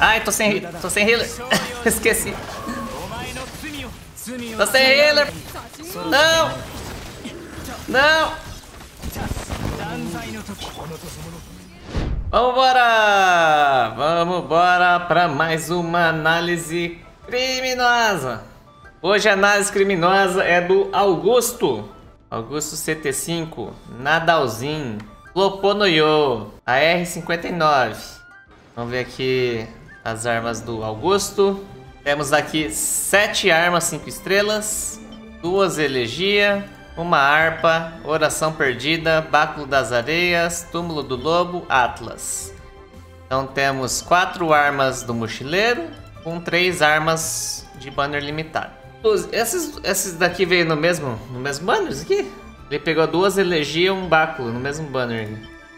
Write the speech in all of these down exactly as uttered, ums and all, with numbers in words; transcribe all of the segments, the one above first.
Ai, tô sem, tô sem healer. Esqueci. Tô sem healer. Não! Não! Vambora! Vambora pra mais uma análise criminosa. Hoje a análise criminosa é do Augusto. Augusto C T cinco, Nadalzinho, Loponoyo, A R cinquenta e nove. Vamos ver aqui as armas do Augusto. Temos aqui sete armas cinco estrelas, duas Elegia, uma Harpa, Oração Perdida, Báculo das Areias, Túmulo do Lobo, Atlas. Então temos quatro armas do Mochileiro, com três armas de banner limitado. Esses, esses daqui veio no mesmo, no mesmo banner, isso aqui? Ele pegou duas Elegia e um Báculo no mesmo banner.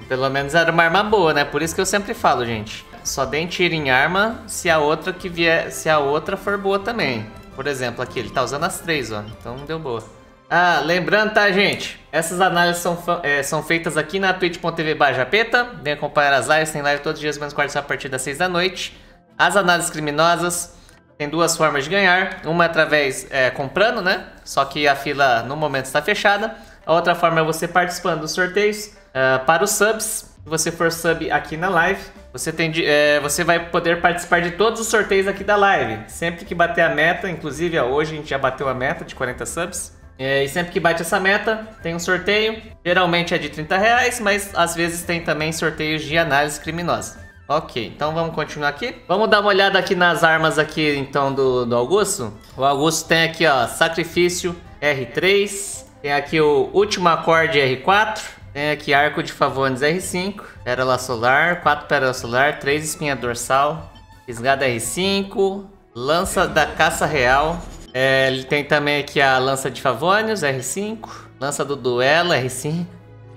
Pelo menos era uma arma boa, né? Por isso que eu sempre falo, gente. Só deem tiro em arma se a outra que vier, se a outra for boa também. Por exemplo, aqui ele tá usando as três, ó. Então deu boa. Ah, lembrando, tá, gente? Essas análises são, é, são feitas aqui na twitch ponto tv barra japeta. Vem acompanhar as lives, tem live todos os dias, menos quartas a partir das seis da noite. As análises criminosas tem duas formas de ganhar. Uma é através é, comprando, né? Só que a fila no momento está fechada. A outra forma é você participando dos sorteios. Uh, para os subs, se você for sub aqui na live, você, tem, é, você vai poder participar de todos os sorteios aqui da live. Sempre que bater a meta, inclusive ó, hoje a gente já bateu a meta de quarenta subs. É, e sempre que bate essa meta, tem um sorteio. Geralmente é de trinta reais, mas às vezes tem também sorteios de análise criminosa. Ok, então vamos continuar aqui. Vamos dar uma olhada aqui nas armas aqui, então, do, do Augusto. O Augusto tem aqui, ó, Sacrifício R três. Tem aqui o Último Acorde R quatro. Tem aqui Arco de Favones R cinco, Pérola Solar, quatro Pérola Solar, três Espinha Dorsal, Fisgada R cinco, Lança da Caça Real. É, ele tem também aqui a Lança de Favones R cinco, Lança do Duelo R cinco,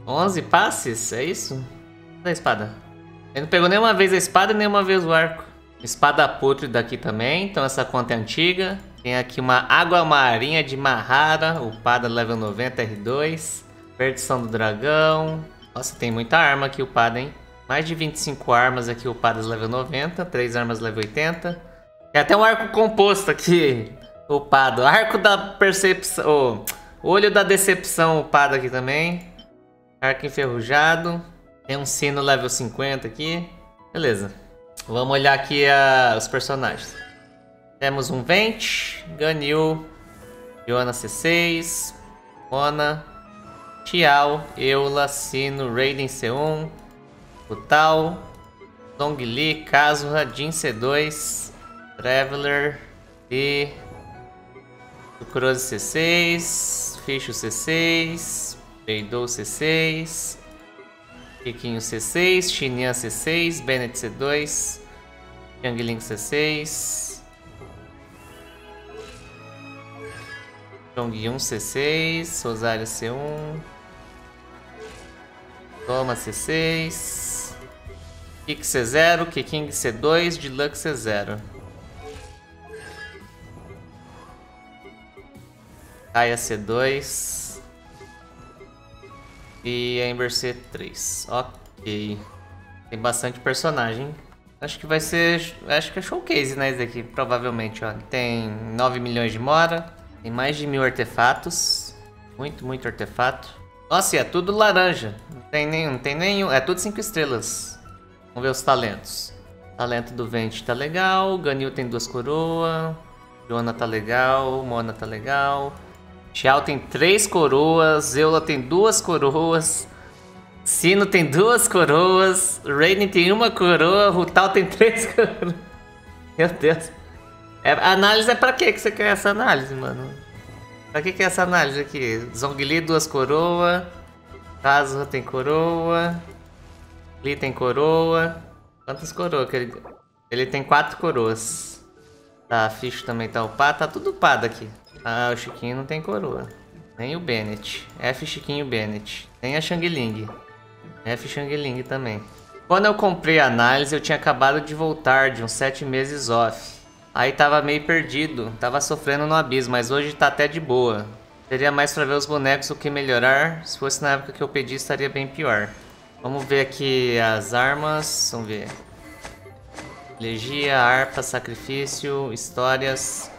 onze passes, é isso? Da espada. Ele não pegou nenhuma vez a espada e nenhuma vez o arco. Espada Pútrida aqui também, então essa conta é antiga. Tem aqui uma Água Marinha de Mahara, upada level noventa R dois. Perdição do Dragão. Nossa, tem muita arma aqui upada, hein? Mais de vinte e cinco armas aqui upadas level noventa. três armas level oitenta. Tem até um arco composto aqui upado. Arco da Percepção. Oh, Olho da Decepção upado aqui também. Arco Enferrujado. Tem um sino level cinquenta aqui. Beleza. Vamos olhar aqui a... os personagens. Temos um Vente. Ganyu. Joana C seis. Mona. Tiao, Eula, Cyno, Raiden C um, Kutal, Zhongli, Kazuha, Jean C dois, Traveler e Sucrose C seis, Fischl C seis, Beidou C seis, Kikinho C seis, Xinyan C seis, Bennett C dois, Xiangling C seis, Zhongli C seis, Rosário C um, Toma C seis, Kik C zero, Kiking C dois, Deluxe C zero, Kaia C dois e Ember C três. Ok. Tem bastante personagem. Acho que vai ser... Acho que é showcase, né, isso aqui, provavelmente. Ó. Tem nove milhões de mora. Tem mais de mil artefatos. Muito, muito artefato. Nossa, e é tudo laranja. Não tem nenhum, não tem nenhum. É tudo cinco estrelas. Vamos ver os talentos. Talento do Vente tá legal. Ganyu tem duas coroas. Joana tá legal. Mona tá legal. Xiao tem três coroas. Eula tem duas coroas. Cyno tem duas coroas. Raiden tem uma coroa. Rutal tem três coroas. Meu Deus. É, a análise é pra quê que você quer essa análise, mano? Pra que que é essa análise aqui? Zhongli, duas coroas. Kazuha tem coroa. Li tem coroa. Quantas coroas que ele... Ele tem quatro coroas. Tá, a Fischl também tá upada. Tá tudo upado aqui. Ah, o Chiquinho não tem coroa. Nem o Bennett. F Chiquinho Bennett. Nem a Xiangling. F Xiangling também. Quando eu comprei a análise, eu tinha acabado de voltar de uns sete meses off. Aí tava meio perdido, tava sofrendo no abismo, mas hoje tá até de boa. Seria mais pra ver os bonecos do que melhorar, se fosse na época que eu pedi estaria bem pior. Vamos ver aqui as armas, vamos ver. Elegia, harpa, sacrifício, histórias,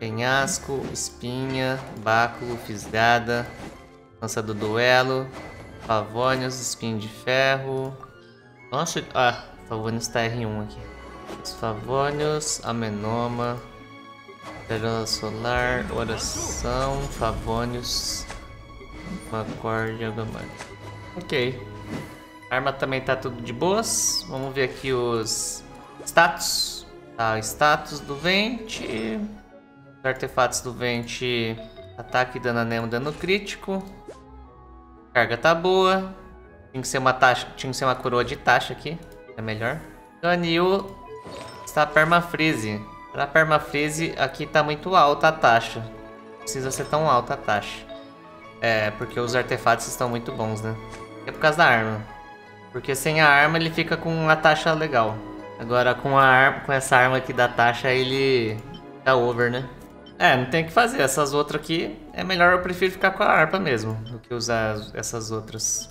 penhasco, espinha, báculo, fisgada, lança do duelo, pavônios, espinho de ferro. Nossa, ah, pavônios tá R um aqui. Os pavônios, amenoma, pérola solar, oração, pavônios, macórdia, gamari. Ok. A arma também tá tudo de boas. Vamos ver aqui os status. Tá, status do vente. Artefatos do vente. Ataque, dano anemo, dano crítico. Carga tá boa. Tinha que ser uma taxa, tinha que ser uma coroa de taxa aqui. É melhor. Ganyu está permafreeze. Para permafreeze aqui tá muito alta a taxa. Não precisa ser tão alta a taxa. É, porque os artefatos estão muito bons, né? É por causa da arma. Porque sem a arma ele fica com uma taxa legal. Agora com, a ar com essa arma aqui da taxa ele dá over, né? É, não tem o que fazer. Essas outras aqui é melhor, eu prefiro ficar com a harpa mesmo do que usar essas outras.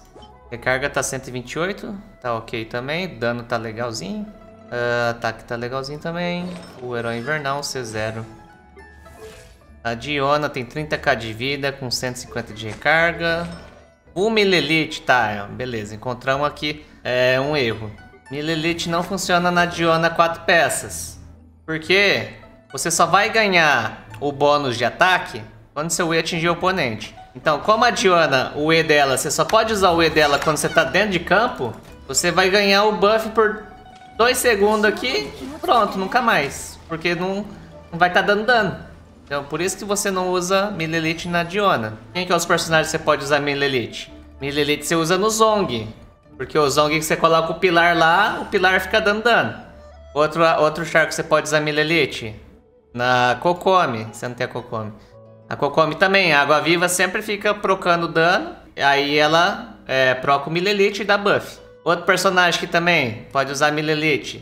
Recarga tá cento e vinte e oito, tá ok também. Dano tá legalzinho. Uh, ataque tá legalzinho também. O herói invernal C zero. A Diona tem trinta k de vida com cento e cinquenta de recarga. O Millelith, tá, beleza, encontramos aqui é, um erro. Millelith não funciona na Diona quatro peças. Porque você só vai ganhar o bônus de ataque quando seu E atingir o oponente. Então, como a Diona, o E dela, você só pode usar o E dela quando você tá dentro de campo, você vai ganhar o buff por dois segundos aqui e pronto, nunca mais. Porque não, não vai estar dando dano. Então, por isso que você não usa Millelith na Diona. Quem que é os personagens que você pode usar Millelith? Millelith você usa no Zhong. Porque o Zhong que você coloca o pilar lá, o pilar fica dando dano. Outro, outro char que você pode usar Millelith? Na Kokomi. Você não tem a Kokomi. A Kokomi também. A Água Viva sempre fica procando dano. Aí ela é, proca o Millelith e dá buff. Outro personagem que também pode usar Millelith.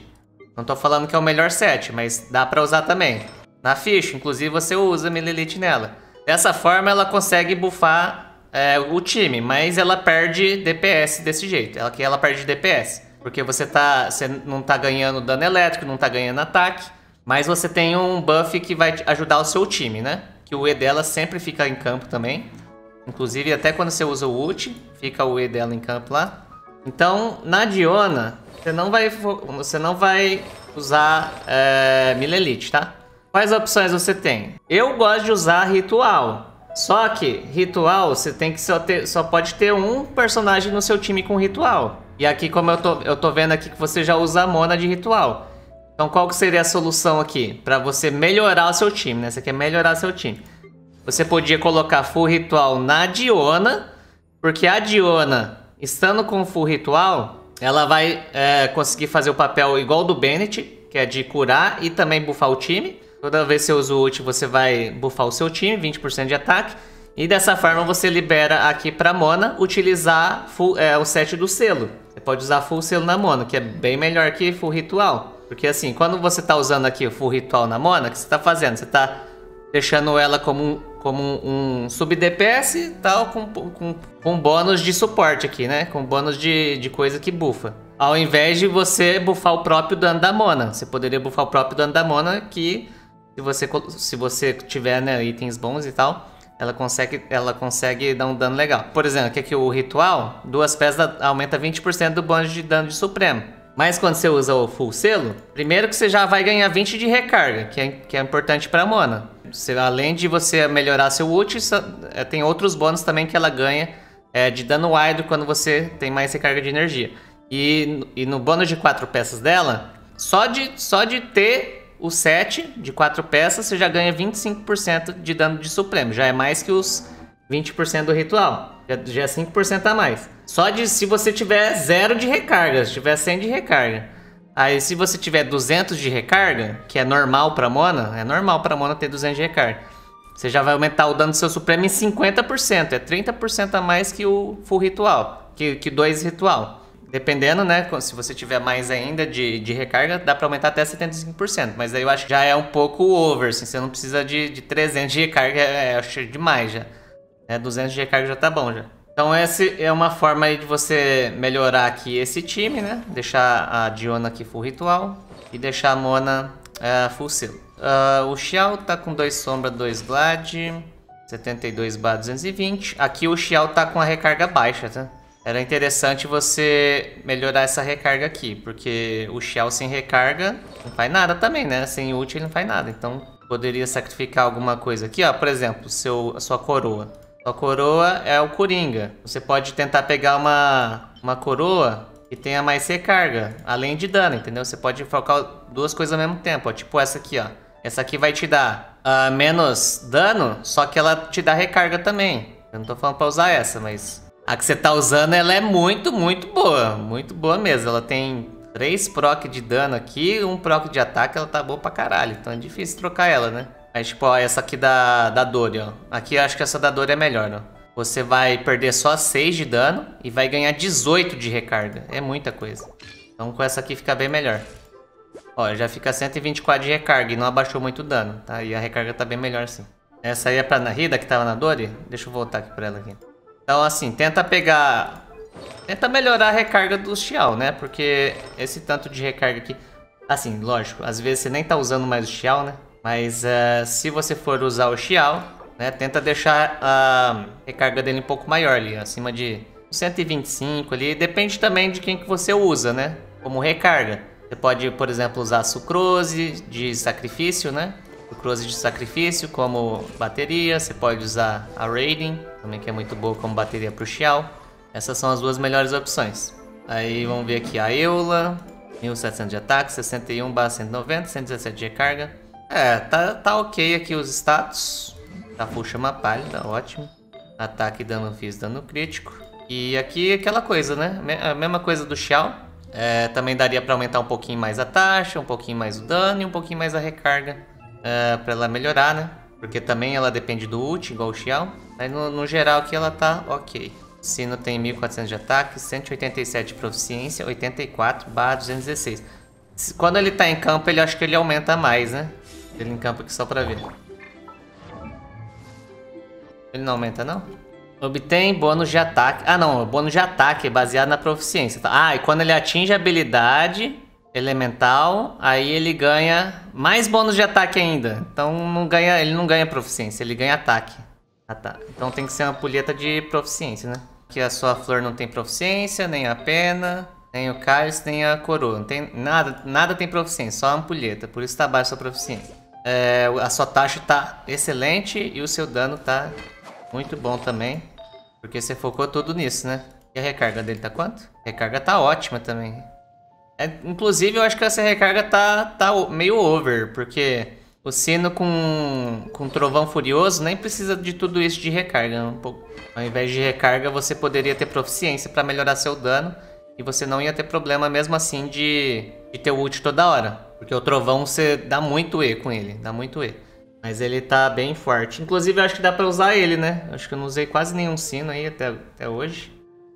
Não tô falando que é o melhor set, mas dá pra usar também. Na Fischl, inclusive você usa Millelith nela. Dessa forma ela consegue buffar é, o time, mas ela perde D P S desse jeito. Ela, ela perde D P S, porque você, tá, você não tá ganhando dano elétrico, não tá ganhando ataque, mas você tem um buff que vai ajudar o seu time, né? Que o E dela sempre fica em campo também. Inclusive até quando você usa o ult, fica o E dela em campo lá. Então na Diona, você não vai, você não vai usar é, Millelith, tá? Quais opções você tem? Eu gosto de usar Ritual. Só que Ritual você tem que só, ter, só pode ter um personagem no seu time com Ritual. E aqui como eu tô, eu tô vendo aqui que você já usa a Mona de Ritual. Então qual que seria a solução aqui? Pra você melhorar o seu time, né? Você quer melhorar seu time. Você podia colocar Full Ritual na Diona. Porque a Diona, estando com Full Ritual, ela vai é, conseguir fazer o papel igual do Bennett, que é de curar e também buffar o time. Toda vez que você usa o ult, você vai buffar o seu time, vinte por cento de ataque. E dessa forma você libera aqui pra Mona utilizar full, é, o set do selo. Você pode usar full selo na Mona, que é bem melhor que full ritual. Porque assim, quando você tá usando aqui o full ritual na Mona, o que você tá fazendo? Você tá deixando ela como um, como um, um sub-D P S e tal, com, com, com bônus de suporte aqui, né? Com bônus de, de coisa que bufa. Ao invés de você buffar o próprio dano da Mona. Você poderia buffar o próprio dano da Mona que... Se você, se você tiver, né, itens bons e tal, ela consegue, ela consegue dar um dano legal. Por exemplo, aqui, aqui o ritual, duas peças aumenta vinte por cento do bônus de dano de supremo. Mas quando você usa o full selo, primeiro que você já vai ganhar vinte de recarga, que é, que é importante pra Mona. Você, além de você melhorar seu ult, tem outros bônus também que ela ganha é, de dano wide quando você tem mais recarga de energia. E, e no bônus de quatro peças dela, só de, só de ter... O set de quatro peças você já ganha vinte e cinco por cento de dano de supremo. Já é mais que os vinte por cento do ritual. Já, já é cinco por cento a mais. Só de se você tiver zero de recarga. Se tiver cem de recarga. Aí se você tiver duzentos de recarga, que é normal pra Mona. É normal pra Mona ter duzentos de recarga. Você já vai aumentar o dano do seu supremo em cinquenta por cento. É trinta por cento a mais que o full ritual. Que, que dois ritual. Dependendo, né, se você tiver mais ainda de, de recarga, dá pra aumentar até setenta e cinco por cento. Mas aí eu acho que já é um pouco over, assim, você não precisa de, de trezentos de recarga, é, eu acho demais já. É, duzentos de recarga já tá bom já. Então essa é uma forma aí de você melhorar aqui esse time, né? Deixar a Diona aqui full ritual e deixar a Mona uh, full selo. Uh, o Xiao tá com dois sombra, dois glade, setenta e dois barra duzentos e vinte. Aqui o Xiao tá com a recarga baixa, tá? Era interessante você melhorar essa recarga aqui, porque o Xiao sem recarga não faz nada também, né? Sem ult ele não faz nada, então poderia sacrificar alguma coisa aqui, ó. Por exemplo, seu, a sua coroa. A coroa é o Coringa. Você pode tentar pegar uma, uma coroa que tenha mais recarga, além de dano, entendeu? Você pode focar duas coisas ao mesmo tempo, ó. Tipo essa aqui, ó. Essa aqui vai te dar uh, menos dano, só que ela te dá recarga também. Eu não tô falando pra usar essa, mas a que você tá usando, ela é muito, muito boa. Muito boa mesmo. Ela tem três proc de dano aqui, um proc de ataque, ela tá boa pra caralho. Então é difícil trocar ela, né? Aí, tipo, ó, essa aqui da, da Dory, ó. Aqui eu acho que essa da Dory é melhor, ó. Você vai perder só seis de dano e vai ganhar dezoito de recarga. É muita coisa. Então com essa aqui fica bem melhor. Ó, já fica cento e vinte e quatro de recarga e não abaixou muito o dano, tá? E a recarga tá bem melhor assim. Essa aí é pra Nahida, que tava na Dory. Deixa eu voltar aqui pra ela aqui. Então assim, tenta pegar... Tenta melhorar a recarga do Xiao, né? Porque esse tanto de recarga aqui... Assim, lógico, às vezes você nem tá usando mais o Xiao, né? Mas uh, se você for usar o Xiao, né, tenta deixar a recarga dele um pouco maior ali, acima de cento e vinte e cinco ali. Depende também de quem que você usa, né? Como recarga. Você pode, por exemplo, usar a Sucrose de Sacrifício, né? Sucrose de Sacrifício como bateria. Você pode usar a Raiden, também que é muito boa como bateria para o Xiao. Essas são as duas melhores opções. Aí vamos ver aqui a Eula, mil e setecentos de ataque, sessenta e um barra cento e noventa, cento e dezessete de recarga. É, tá, tá ok aqui os status. Tá full chama pálida, ótimo. Ataque, dano físico, dano crítico. E aqui aquela coisa, né? A mesma coisa do Xiao. É, também daria pra aumentar um pouquinho mais a taxa, um pouquinho mais o dano e um pouquinho mais a recarga. É, pra ela melhorar, né? Porque também ela depende do ult, igual o Xiao. Mas no, no geral aqui ela tá ok. Cyno tem mil e quatrocentos de ataque, cento e oitenta e sete de proficiência, oitenta e quatro barra duzentos e dezesseis. Quando ele tá em campo, ele acho que ele aumenta mais, né? Ele em campo aqui só pra ver. Ele não aumenta, não? Obtém bônus de ataque. Ah, não. Bônus de ataque é baseado na proficiência. Ah, e quando ele atinge a habilidade elemental, aí ele ganha mais bônus de ataque ainda. Então não ganha, ele não ganha proficiência, ele ganha ataque. Ah, tá. Então tem que ser uma pulheta de proficiência, né? Que a sua flor não tem proficiência, nem a pena... Nem o cálice, nem a coroa. Não tem nada, nada tem proficiência, só a ampulheta. Por isso tá baixa a sua proficiência. É, a sua taxa tá excelente e o seu dano tá muito bom também. Porque você focou tudo nisso, né? E a recarga dele tá quanto? A recarga tá ótima também. É, inclusive, eu acho que essa recarga tá, tá meio over. Porque o Cyno com, com Trovão Furioso nem precisa de tudo isso de recarga. Um pouco. Ao invés de recarga, você poderia ter proficiência pra melhorar seu dano. E você não ia ter problema mesmo assim de, de ter o ult toda hora. Porque o trovão você dá muito E com ele. Dá muito E. Mas ele tá bem forte. Inclusive eu acho que dá pra usar ele, né? Eu acho que eu não usei quase nenhum Cyno aí até, até hoje.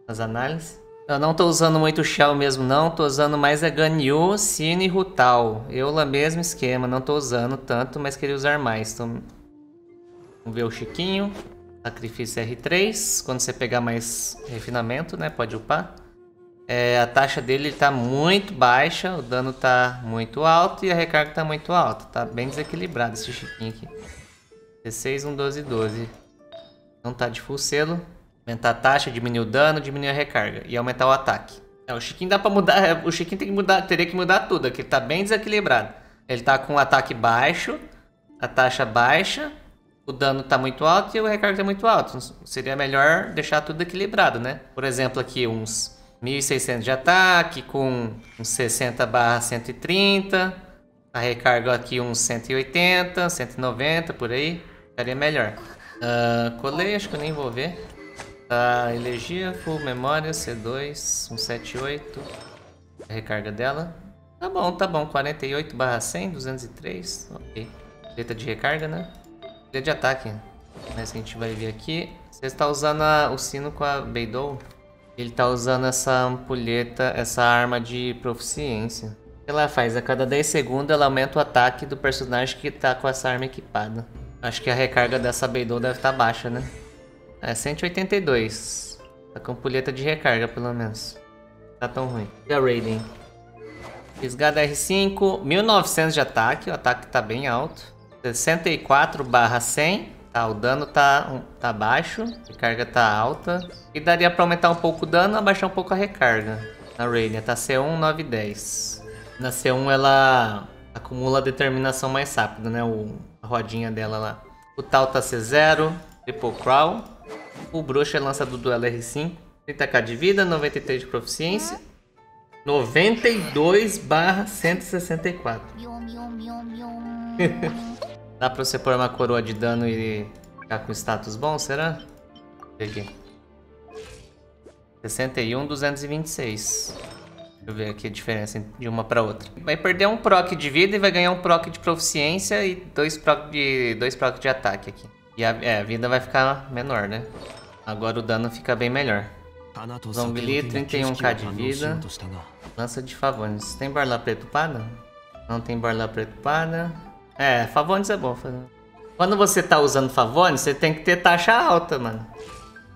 Nas análises. Eu não tô usando muito Xiao mesmo não. Tô usando mais a Ganyu, Cyno e Rutal. Eula mesmo esquema. Não tô usando tanto, mas queria usar mais. Então... Vamos ver o Kikinho. Sacrifício R três. Quando você pegar mais refinamento, né? Pode upar. É, a taxa dele tá muito baixa, o dano tá muito alto e a recarga tá muito alta. Tá bem desequilibrado esse Chiquinho aqui. dezesseis, um, doze, doze. Não tá de full selo. Aumentar a taxa, diminuir o dano, diminuir a recarga e aumentar o ataque. É, o Chiquinho dá pra mudar, o Chiquinho tem que mudar, teria que mudar tudo, aqui ele tá bem desequilibrado. Ele tá com o ataque baixo, a taxa baixa, o dano tá muito alto e o recarga tá muito alto. Seria melhor deixar tudo equilibrado, né? Por exemplo aqui uns... mil e seiscentos de ataque, com uns sessenta barra cento e trinta. A recarga aqui uns cento e oitenta, cento e noventa, por aí. Ficaria melhor. Uh, colei, acho que eu nem vou ver. Uh, Elegia, full memória, C dois, cento e setenta e oito. A recarga dela. Tá bom, tá bbom. quarenta e oito barra cem, duzentos e três. Ok. Letra de recarga, né? Letra de ataque. Mas a gente vai ver aqui. Você está usando a, o Cyno com a Beidou. Ele tá usando essa ampulheta, essa arma de proficiência. O que ela faz? A cada dez segundos ela aumenta o ataque do personagem que tá com essa arma equipada. Acho que a recarga dessa Beidou deve estar baixa, né? É cento e oitenta e dois. A campulheta de recarga, pelo menos. Tá tão ruim. E a Raiden? Fisgada R cinco, mil e novecentos de ataque. O ataque tá bem alto. sessenta e quatro barra cem. Tá, o dano tá, tá baixo. A recarga tá alta. E daria pra aumentar um pouco o dano, abaixar um pouco a recarga. Na Raiden, tá C um, nove, dez. Na C um ela acumula a determinação mais rápido, né? O, a rodinha dela lá. O tal tá C zero. Triple Crawl. O bruxo é lança do duelo R cinco. trinta k de vida, noventa e três de proficiência. noventa e dois barra cento e sessenta e quatro. Dá pra você pôr uma coroa de dano e ficar com status bom, será? Peguei. sessenta e um, duzentos e vinte e seis. Deixa eu ver aqui a diferença de uma pra outra. Vai perder um proc de vida e vai ganhar um proc de proficiência e dois proc de, dois proc de ataque aqui. E a, é, a vida vai ficar menor, né? Agora o dano fica bem melhor. Zhongli, trinta e um k de vida. Lança de Favones. Tem Barla Preto Pada? Não tem Barla Preto Pada. É, Favones é bom. Quando você tá usando Favones, você tem que ter taxa alta, mano.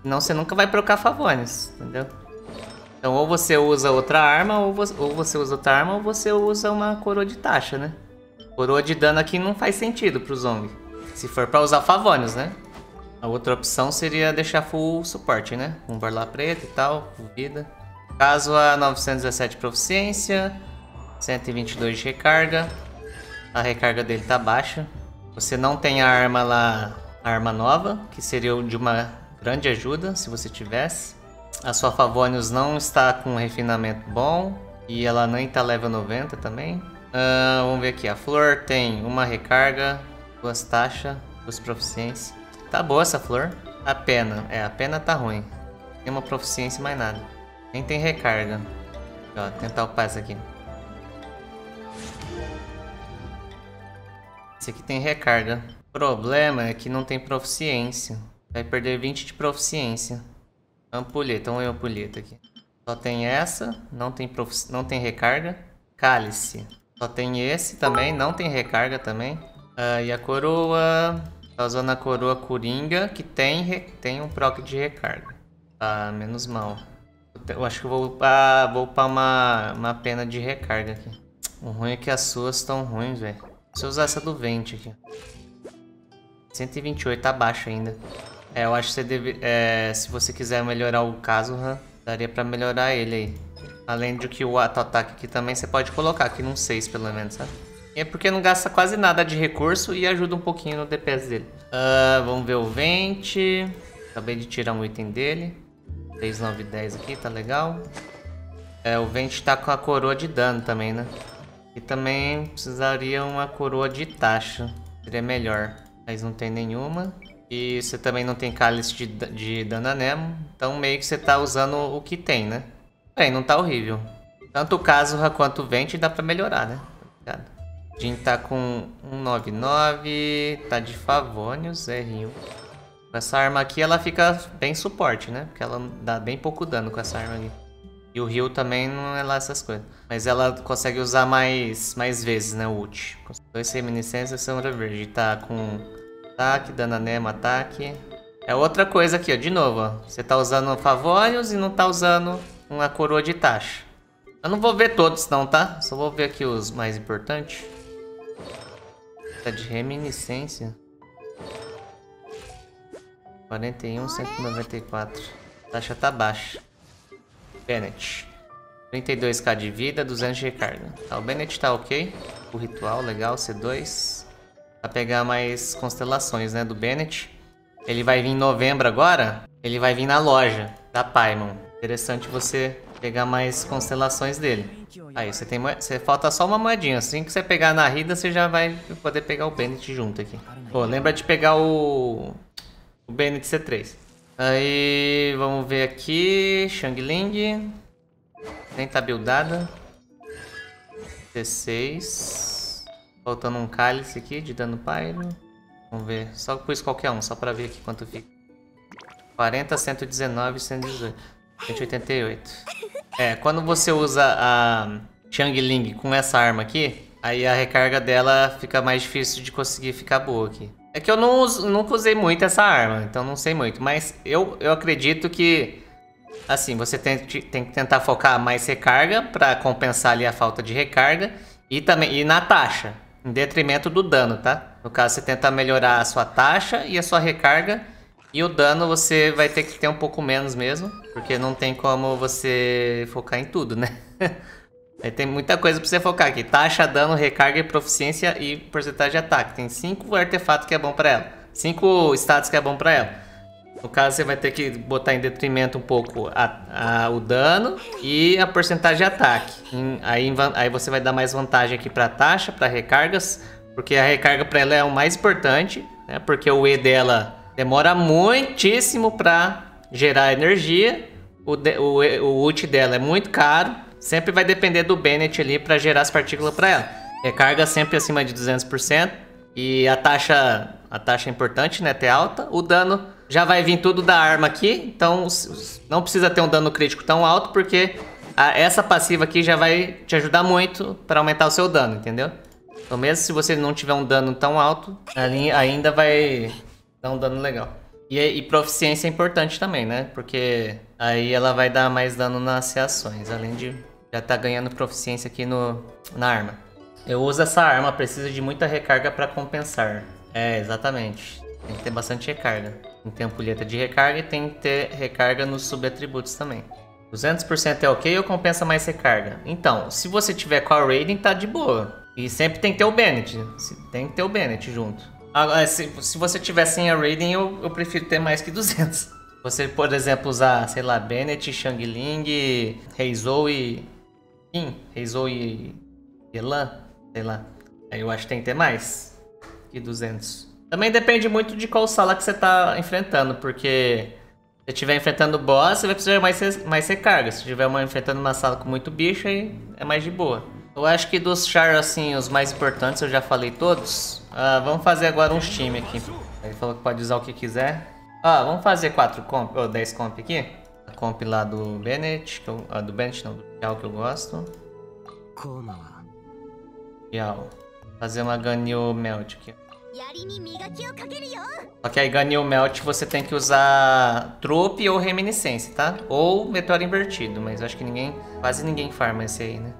Senão você nunca vai trocar Favones, entendeu? Então ou você usa outra arma, ou você, ou você usa outra arma, ou você usa uma coroa de taxa, né? Coroa de dano aqui não faz sentido pro Zhongli. Se for pra usar Favones, né? A outra opção seria deixar full suporte, né? Um Barla Preta e tal, full vida. Kazuha, novecentos e dezessete proficiência, cento e vinte e dois de recarga. A recarga dele tá baixa. Você não tem a arma lá, a arma nova, que seria de uma grande ajuda, se você tivesse. A sua Favonius não está com um refinamento bom e ela nem tá level noventa também. Uh, vamos ver aqui, a flor tem uma recarga, duas taxas, duas proficiências. Tá boa essa flor. A pena. É, a pena tá ruim. Tem uma proficiência e mais nada. Nem tem recarga. Ó, tentar o passe aqui. Esse aqui tem recarga. O problema é que não tem proficiência. Vai perder vinte de proficiência. Ampulheta. Vamos ver a ampulheta aqui. Só tem essa. Não tem, profici... não tem recarga. Cálice. Só tem esse também. Não tem recarga também. Ah, e a coroa... Tá usando a coroa coringa, que tem, re... tem um proc de recarga. Ah, menos mal. Eu acho que eu vou upar, vou upar uma, uma pena de recarga aqui. O ruim é que as suas estão ruins, velho. Se eu usar essa do vinte aqui. cento e vinte e oito, tá baixo ainda. É, eu acho que você deve, é, se você quiser melhorar o Kazuha, daria pra melhorar ele aí. Além do que o auto-ataque aqui também, você pode colocar aqui num seis pelo menos, sabe? É porque não gasta quase nada de recurso e ajuda um pouquinho no D P S dele. Uh, vamos ver o vente. Acabei de tirar um item dele. três, nove, dez aqui, tá legal. É, o vente tá com a coroa de dano também, né? E também precisaria uma coroa de taxa. Seria melhor. Mas não tem nenhuma. E você também não tem cálice de, de dano a Nemo. Então meio que você tá usando o que tem, né? Bem, não tá horrível. Tanto o Kazuha quanto o vente dá pra melhorar, né? Obrigado. Jean tá com cento e noventa e nove, tá de Favonius, R um. Com essa arma aqui ela fica bem suporte, né? Porque ela dá bem pouco dano com essa arma aqui. E o Ryu também não é lá essas coisas. Mas ela consegue usar mais, mais vezes, né? O ult. Dois reminiscências, sombra verde. Tá com ataque, dano anema, ataque. É outra coisa aqui, ó. De novo, ó. Você tá usando Favonius e não tá usando uma coroa de taxa. Eu não vou ver todos não, tá? Só vou ver aqui os mais importantes. De reminiscência quarenta e um, cento e noventa e quatro. A taxa tá baixa. Bennett trinta e dois k de vida, duzentos de recarga. Tá, o Bennett tá ok. O ritual, legal, C dois. Pra pegar mais constelações, né, do Bennett. Ele vai vir em novembro agora. Ele vai vir na loja da Paimon. Interessante você pegar mais constelações dele. Aí, você tem moeda, você falta só uma moedinha. Assim que você pegar na Rida, você já vai poder pegar o Bennett junto aqui. Pô, lembra de pegar o... o Bennett C três. Aí, vamos ver aqui... Xiangling. Nem tá buildada. C seis. Faltando um cálice aqui de dano pyro. Vamos ver. Só pus qualquer um, só pra ver aqui quanto fica. quarenta, cento e dezenove, cento e dezoito. cento e oitenta e oito. É, quando você usa a Xiangling com essa arma aqui, aí a recarga dela fica mais difícil de conseguir ficar boa aqui. É que eu não uso, nunca usei muito essa arma, então não sei muito. Mas eu, eu acredito que assim, você tem, tem que tentar focar mais recarga para compensar ali a falta de recarga e também e na taxa, em detrimento do dano, tá? No caso, você tenta melhorar a sua taxa e a sua recarga, e o dano você vai ter que ter um pouco menos mesmo, porque não tem como você focar em tudo, né? Aí tem muita coisa pra você focar aqui. Taxa, dano, recarga, proficiência e porcentagem de ataque. Tem cinco artefatos que é bom pra ela. cinco status que é bom pra ela. No caso, você vai ter que botar em detrimento um pouco a, a, o dano e a porcentagem de ataque. Em, aí, aí você vai dar mais vantagem aqui pra taxa, pra recargas, porque a recarga pra ela é o mais importante, né? Porque o E dela demora muitíssimo pra gerar energia. O, de, o, o ult dela é muito caro. Sempre vai depender do Bennett ali pra gerar as partículas pra ela. Recarga sempre acima de duzentos por cento. E a taxa, a taxa é importante, né? Ter alta. O dano... já vai vir tudo da arma aqui, então não precisa ter um dano crítico tão alto, porque a, essa passiva aqui já vai te ajudar muito para aumentar o seu dano, entendeu? Então mesmo se você não tiver um dano tão alto, ali ainda vai dar um dano legal. E, e proficiência é importante também, né? Porque aí ela vai dar mais dano nas reações, além de já estar tá ganhando proficiência aqui no, na arma. Eu uso essa arma, precisa de muita recarga para compensar. É, exatamente. Tem que ter bastante recarga. Tem ampulheta de recarga e tem que ter recarga nos subatributos também. duzentos por cento é ok ou compensa mais recarga? Então, se você tiver com a Raiden, tá de boa. E sempre tem que ter o Bennett. Tem que ter o Bennett junto. Agora, se, se você tiver sem a Raiden, eu, eu prefiro ter mais que duzentos. Você, por exemplo, usar, sei lá, Bennett, Xiangling, Reizou e... Kim, Reizou e... Elan, sei lá. Aí eu acho que tem que ter mais que duzentos. Também depende muito de qual sala que você está enfrentando, porque se você estiver enfrentando boss, você vai precisar mais, mais recarga. Se estiver uma, enfrentando uma sala com muito bicho, aí é mais de boa. Eu acho que dos chars, assim, os mais importantes, eu já falei todos. Ah, vamos fazer agora uns times aqui. Ele falou que pode usar o que quiser. Ah, vamos fazer quatro comp, ou dez comp aqui. A comp lá do Bennett, que eu, ah, do Bennett não, do Ritual que eu gosto. Ritual. Fazer uma Ganyu Melt aqui. Só que aí Ganyu Melt você tem que usar Trupe ou Reminiscência, tá? Ou Meteoro Invertido, mas eu acho que ninguém, quase ninguém farma esse aí, né?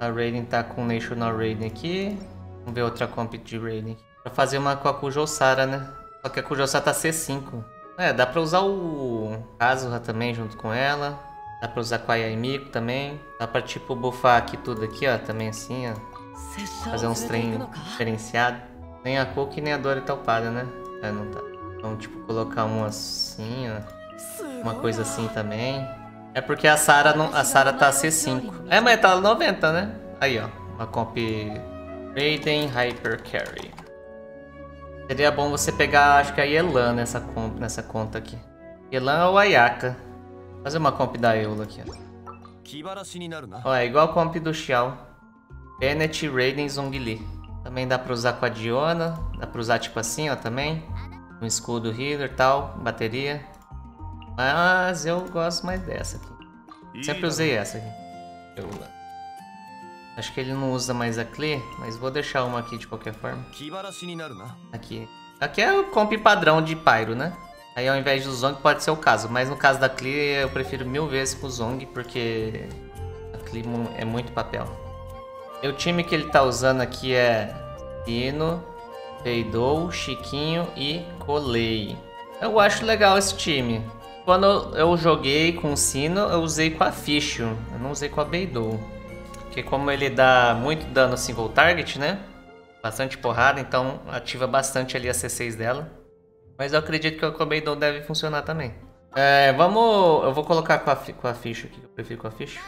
A Raiden tá com National Raiden aqui. Vamos ver outra comp de Raiden aqui. Pra fazer uma com a Kujousara, né? Só que a Kujousara tá C cinco. É, dá pra usar o Kazuha também junto com ela. Dá pra usar com a Yaimiko também. Dá pra tipo buffar aqui tudo aqui, ó, também assim, ó. Fazer uns treinos diferenciados. Nem a Koki nem a Dori tá upada, né? É, não tá. Então, tipo, colocar um assim, ó. Uma coisa assim também. É porque a Sarah, não, a Sarah tá C cinco. É, mas tá noventa, né? Aí, ó. Uma comp Raiden Hyper Carry. Seria bom você pegar, acho que a Yelan nessa, comp, nessa conta aqui. Yelan ou Ayaka. Fazer uma comp da Eula aqui, ó. Ó, é igual a comp do Xiao. Bennett, Raiden, Zhongli. Também dá pra usar com a Diona. Dá pra usar tipo assim, ó, também. Um escudo healer e tal, bateria. Mas eu gosto mais dessa aqui. Sempre usei essa aqui. Eu... acho que ele não usa mais a Klee, mas vou deixar uma aqui de qualquer forma. Aqui. Aqui é o comp padrão de Pyro, né? Aí ao invés do Zong pode ser o caso. Mas no caso da Klee eu prefiro mil vezes pro Zong, porque a Klee é muito papel. O time que ele tá usando aqui é Cyno, Beidou, Kikinho e Colei. Eu acho legal esse time. Quando eu joguei com o Cyno, eu usei com a Fischl. Eu não usei com a Beidou. Porque como ele dá muito dano single target, né? Bastante porrada, então ativa bastante ali a C seis dela. Mas eu acredito que com a Beidou deve funcionar também. É, vamos... eu vou colocar com a, com a ficha aqui, eu prefiro com a ficha.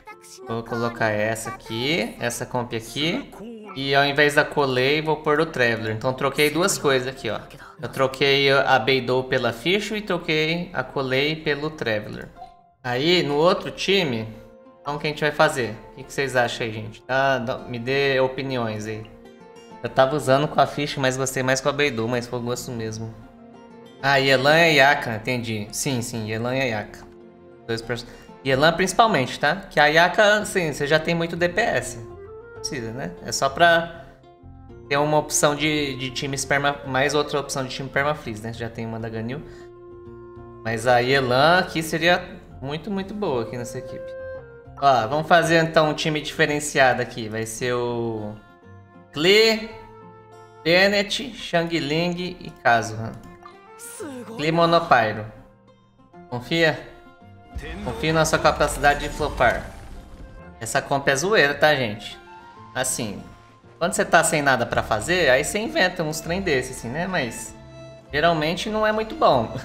Vou colocar essa aqui, essa comp aqui. E ao invés da Colei, vou pôr o Traveler. Então troquei duas coisas aqui, ó. Eu troquei a Beidou pela ficha e troquei a Colei pelo Traveler. Aí, no outro time, então o que a gente vai fazer? O que, que vocês acham aí, gente? Ah, me dê opiniões aí. Eu tava usando com a ficha, mas gostei mais com a Beidou, mas foi gosto mesmo. Ah, Yelan e Ayaka, entendi. Sim, sim, Yelan e Ayaka. Dois person... Yelan principalmente, tá? Que a Ayaka, sim, você já tem muito D P S. Não precisa, né? É só pra ter uma opção de, de time perma... mais outra opção de time permafreeze, né? Já tem uma da Ganyu. Mas a Yelan aqui seria muito, muito boa aqui nessa equipe. Ó, vamos fazer então um time diferenciado aqui. Vai ser o Klee, Bennett, Xiangling e Kazuha. Klee Monopyro. Confia? Confia na sua capacidade de flopar. Essa comp é zoeira, tá, gente? Assim, quando você tá sem nada pra fazer, aí você inventa uns trem desses, assim, né? Mas geralmente não é muito bom.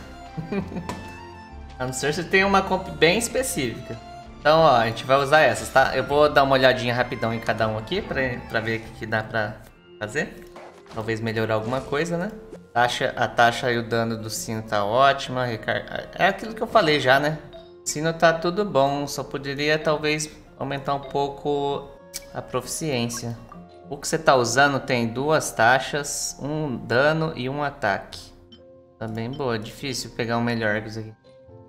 A não ser se tem uma comp bem específica. Então, ó, a gente vai usar essas, tá? Eu vou dar uma olhadinha rapidão em cada um aqui pra, pra ver o que, que dá pra fazer. Talvez melhorar alguma coisa, né? Taxa, a taxa e o dano do sino tá ótima. Recar... É aquilo que eu falei já, né? O sino tá tudo bom, só poderia talvez aumentar um pouco a proficiência. O que você tá usando tem duas taxas, um dano e um ataque. Tá bem boa, difícil pegar um melhor que isso aqui.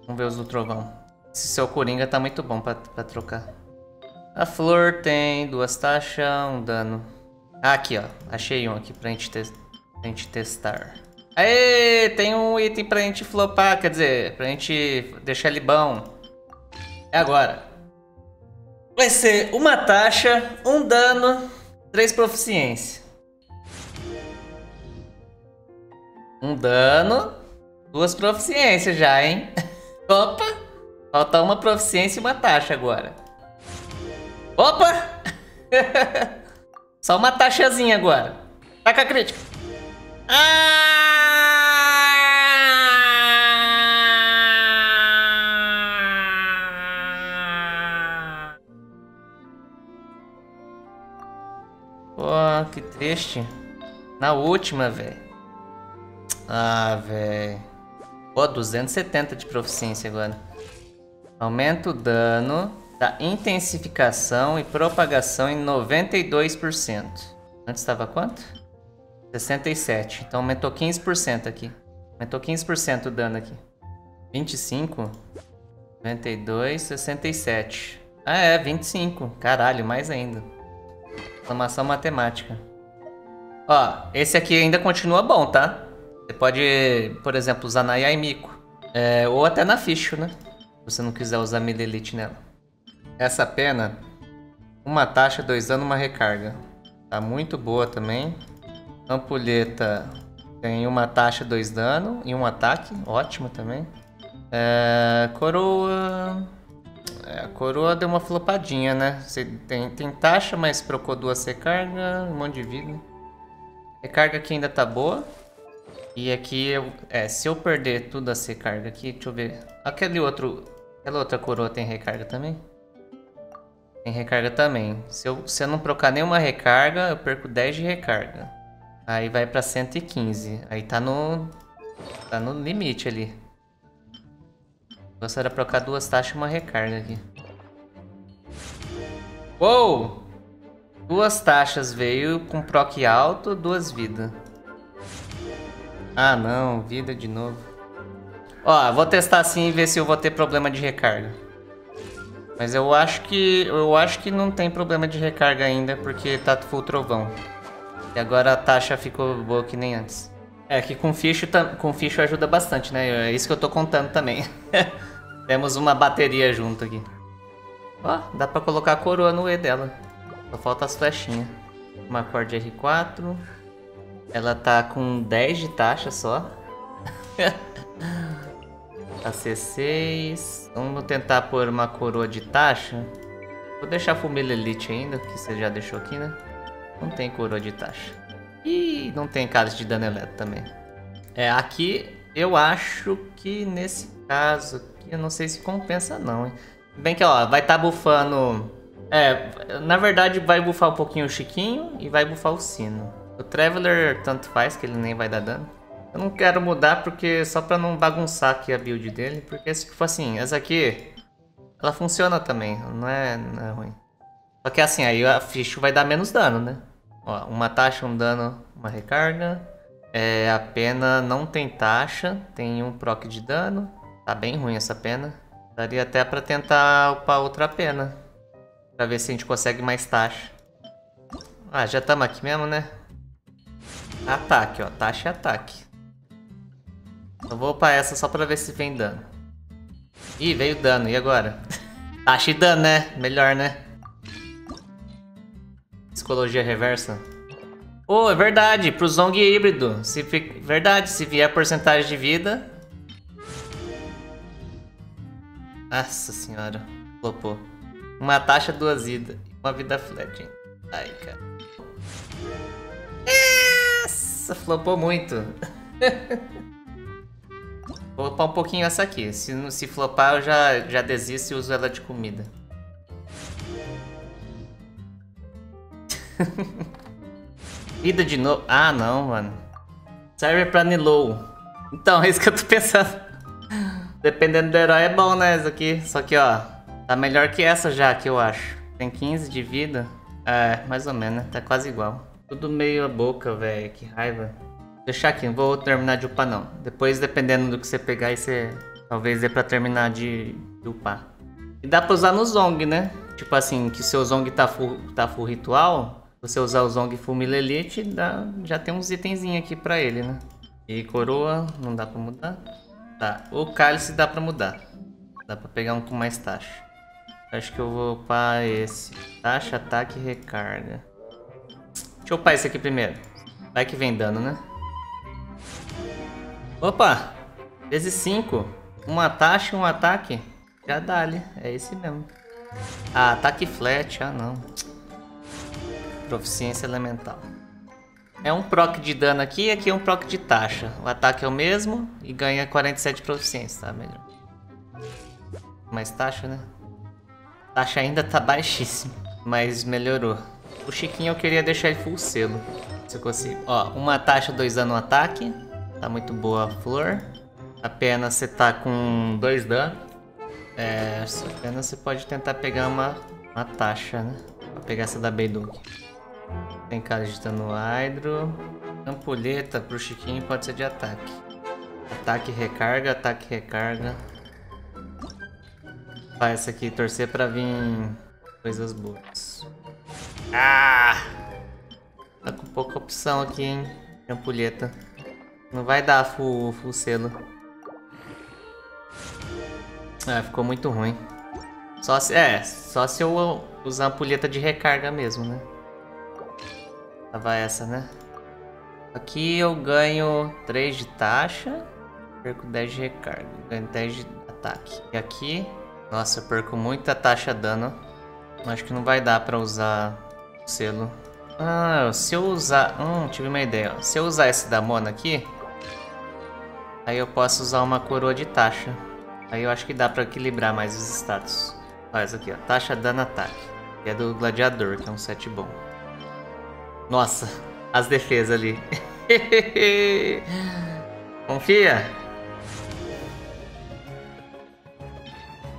Vamos ver os do trovão. Esse seu coringa tá muito bom pra, pra trocar. A flor tem duas taxas, um dano. Ah, aqui ó, achei um aqui pra gente, te pra gente testar. Aê, tem um item pra gente flopar, quer dizer, pra gente deixar ele bom. É agora. Vai ser uma taxa, um dano, três proficiência. Um dano, duas proficiências já, hein? Opa! Falta uma proficiência e uma taxa agora. Opa! Só uma taxazinha agora. Taca a crítica. Ah! Pô, que triste. Na última, velho. Ah, velho. Pô, duzentos e setenta de proficiência agora. Aumenta o dano da intensificação e propagação em noventa e dois por cento. Antes estava quanto? sessenta e sete. Então aumentou quinze por cento aqui. Aumentou quinze por cento o dano aqui. vinte e cinco. noventa e dois, sessenta e sete. Ah, é, vinte e cinco. Caralho, mais ainda. Exclamação matemática. Ó, esse aqui ainda continua bom, tá? Você pode, por exemplo, usar na Yaimiko. É, ou até na Fischl, né? Se você não quiser usar Millelith nela. Essa pena, uma taxa, dois anos, uma recarga. Tá muito boa também. Ampulheta tem uma taxa, dois dano e um ataque. Ótimo também. É, coroa... É, a coroa deu uma flopadinha, né? Você tem, tem taxa, mas trocou duas recarga, um monte de vida. Recarga aqui ainda tá boa. E aqui, eu, é, se eu perder tudo a recarga aqui, deixa eu ver. Aquele outro, aquela outra coroa tem recarga também? Tem recarga também. Se eu, se eu não trocar nenhuma recarga, eu perco dez de recarga. Aí vai pra cento e quinze. Aí tá no, tá no limite ali. Gostaria de trocar duas taxas e uma recarga aqui. Uou! Duas taxas veio com proc alto, duas vidas. Ah não, vida de novo. Ó, vou testar assim e ver se eu vou ter problema de recarga. Mas eu acho que eu acho que não tem problema de recarga ainda, porque tá full trovão. E agora a taxa ficou boa que nem antes. É, que com Fischl, com Fischl ajuda bastante, né? É isso que eu tô contando também. Temos uma bateria junto aqui. Ó, dá pra colocar a coroa no E dela. Só falta as flechinhas. Uma corda R quatro. Ela tá com dez de taxa só. A C seis. Vamos tentar pôr uma coroa de taxa. Vou deixar pro Millelith ainda, que você já deixou aqui, né? Não tem coroa de taxa. E não tem cálice de dano elétrico também. É, aqui eu acho que nesse caso aqui, eu não sei se compensa não, hein? Bem que ó, vai estar tá bufando... É, na verdade vai bufar um pouquinho o Chiquinho e vai bufar o Cyno. O Traveler tanto faz que ele nem vai dar dano. Eu não quero mudar porque só pra não bagunçar aqui a build dele. Porque se for assim, essa aqui, ela funciona também, não é, não é ruim. Só que assim, aí a Fischl vai dar menos dano, né? Ó, uma taxa, um dano, uma recarga. É, a pena não tem taxa, tem um proc de dano. Tá bem ruim essa pena. Daria até pra tentar upar outra pena. Pra ver se a gente consegue mais taxa. Ah, já estamos aqui mesmo, né? Ataque, ó. Taxa e ataque. Eu vou upar essa só pra ver se vem dano. Ih, veio dano. E agora? Taxa e dano, né? Melhor, né? Psicologia reversa. Oh, é verdade. Pro Zong híbrido. Se fi... Verdade, se vier porcentagem de vida... Nossa senhora. Flopou. Uma taxa, duas vidas. Uma vida flat, hein? Ai, cara. Nossa, flopou muito. Vou flopar um pouquinho essa aqui. Se, se flopar, eu já, já desisto e uso ela de comida. Vida de novo. Ah, não, mano. Serve pra Nilow. Então, é isso que eu tô pensando. Dependendo do herói é bom, né? Isso aqui. Só que, ó. Tá melhor que essa já, que eu acho. Tem quinze de vida. É, mais ou menos, né? Tá quase igual. Tudo meio a boca, velho. Que raiva. Deixar aqui, não vou terminar de upar, não. Depois, dependendo do que você pegar, aí você... Talvez dê pra terminar de, de upar. E dá pra usar no Zong, né? Tipo assim, que seu Zong tá full, tá full ritual... Você usar o Zong Full Millelith, dá, já tem uns itenzinhos aqui pra ele, né? E coroa, não dá pra mudar. Tá, o cálice dá pra mudar. Dá pra pegar um com mais taxa. Acho que eu vou upar esse. Taxa, ataque e recarga. Deixa eu upar esse aqui primeiro. Vai que vem dano, né? Opa! Vezes cinco. Uma taxa e um ataque. Já dá ali, é esse mesmo. Ah, ataque flat, ah não. Proficiência elemental. É um proc de dano aqui e aqui é um proc de taxa. O ataque é o mesmo e ganha quarenta e sete proficiência, tá? Melhor. Mais taxa, né? Taxa ainda tá baixíssima, mas melhorou. O Chiquinho eu queria deixar ele full selo, se eu consigo. Ó, uma taxa, dois dano no ataque. Tá muito boa a flor. Apenas você tá com dois dano. É, apenas você pode tentar pegar uma, uma taxa, né? Pra pegar essa da Beidou. Tem cara de dano hydro. Ampulheta pro Chiquinho pode ser de ataque. Ataque, recarga, ataque, recarga. Faz essa aqui, torcer pra vir coisas boas. Ah! Tá com pouca opção aqui, hein? Ampulheta. Não vai dar full, full selo. Ah, ficou muito ruim. Só se, é, só se eu usar a ampulheta de recarga mesmo, né? Vai essa, né? Aqui eu ganho três de taxa, perco dez de recarga, ganho dez de ataque. E aqui, nossa, eu perco muita taxa dano. Acho que não vai dar pra usar o selo. Ah, se eu usar... Hum, tive uma ideia. Se eu usar esse da Mona aqui, aí eu posso usar uma coroa de taxa. Aí eu acho que dá pra equilibrar mais os status. Olha essa aqui, ó. Taxa, dano, ataque. Que é do gladiador, que é um set bom. Nossa, as defesas ali. Confia.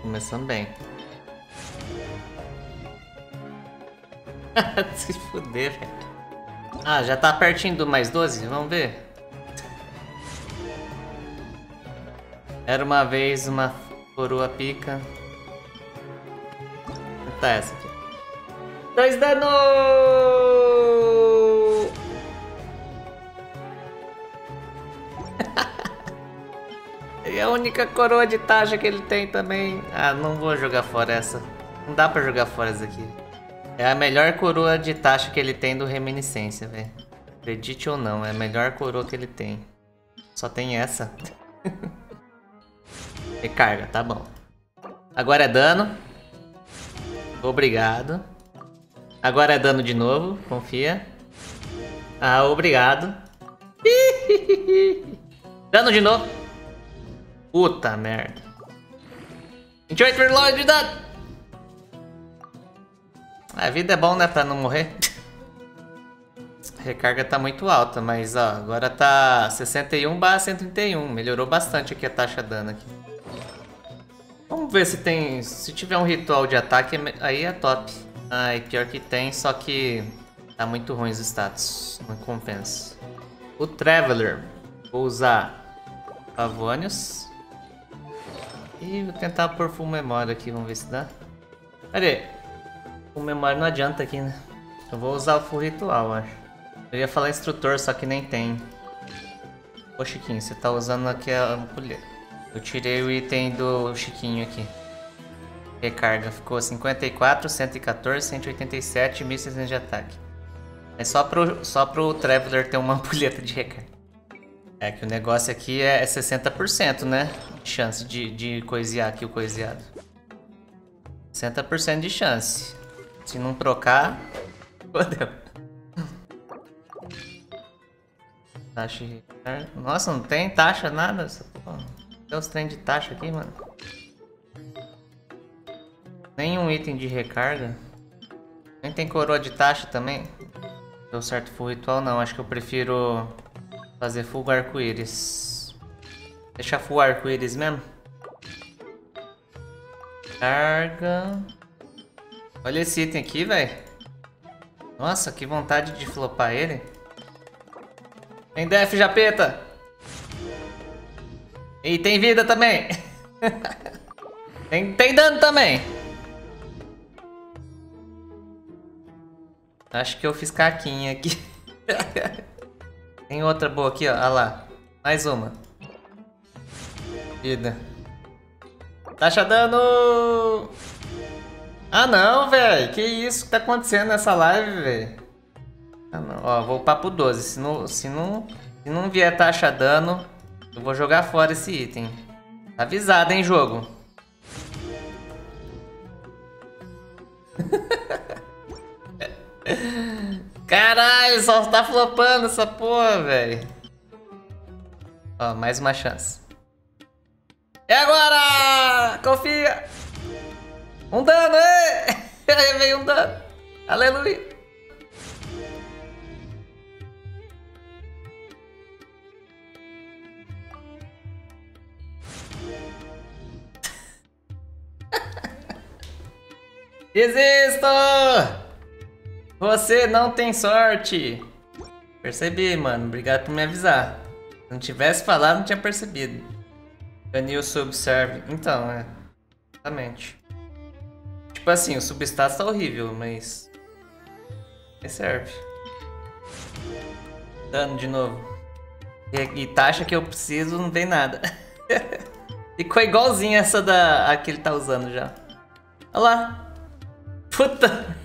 Começando bem. Se fuder, velho. Ah, já tá pertinho do mais doze? Vamos ver. Era uma vez uma coroa pica. Tá essa aqui. Dois danos! É a única coroa de taxa que ele tem também. Ah, não vou jogar fora essa. Não dá pra jogar fora essa aqui. É a melhor coroa de taxa que ele tem do Reminiscência, velho. Acredite ou não, é a melhor coroa que ele tem. Só tem essa. Recarga, tá bom. Agora é dano. Obrigado. Agora é dano de novo, confia. Ah, obrigado. Dano de novo. Puta merda. vinte e oito reload de dano. A vida é bom, né? Pra não morrer. A recarga tá muito alta, mas ó, agora tá sessenta e um barra cento e trinta e um. Melhorou bastante aqui a taxa de dano aqui. Vamos ver se tem... Se tiver um ritual de ataque, aí é top. Ai, pior que tem, só que... Tá muito ruim os status. Não compensa. O Traveler. Vou usar... Pavônios. E vou tentar pôr full memória aqui, vamos ver se dá. Cadê? Full memória não adianta aqui, né? Eu vou usar o full ritual, acho. Eu ia falar instrutor, só que nem tem. Ô Chiquinho, você tá usando aqui a ampulheta. Eu tirei o item do Chiquinho aqui. Recarga. Ficou cinquenta e quatro, cento e quatorze, cento e oitenta e sete, mil e seiscentos de ataque. É só pro, só pro Traveler ter uma ampulheta de recarga. É que o negócio aqui é sessenta por cento, né? Chance de, de coisear aqui o coiseado. sessenta por cento de chance. Se não trocar... Fodeu. Taxa de... Nossa, não tem taxa, nada. Tem uns trem de taxa aqui, mano. Nenhum item de recarga. Nem tem coroa de taxa também. Deu certo full ritual, não. Acho que eu prefiro... fazer full arco-íris. Deixar full arco-íris mesmo. Carga. Olha esse item aqui, velho. Nossa, que vontade de flopar ele. Tem def, Japeta. E tem vida também. tem, tem dano também. Acho que eu fiz caquinha aqui. Tem outra boa aqui, ó. Olha lá. Mais uma. Vida. Taxa dano! Ah, não, velho. Que isso que tá acontecendo nessa live, velho? Ah, não. Ó, vou upar pro doze. Se não, se não, se não vier taxa dano, eu vou jogar fora esse item. Tá avisado, hein, jogo? Caralho, só tá flopando essa porra, velho. Ó, mais uma chance. É agora! Confia! Um dano, hein? Aí veio um dano. Aleluia! Desisto! Você não tem sorte. Percebi, mano. Obrigado por me avisar. Se não tivesse falado, não tinha percebido. Ganyu subserve. Então, é. Exatamente. Tipo assim, o substatus tá horrível, mas... mas serve. Dano de novo. E, e taxa que eu preciso, não tem nada. Ficou igualzinho essa da... a que ele tá usando já. Olha lá. Puta...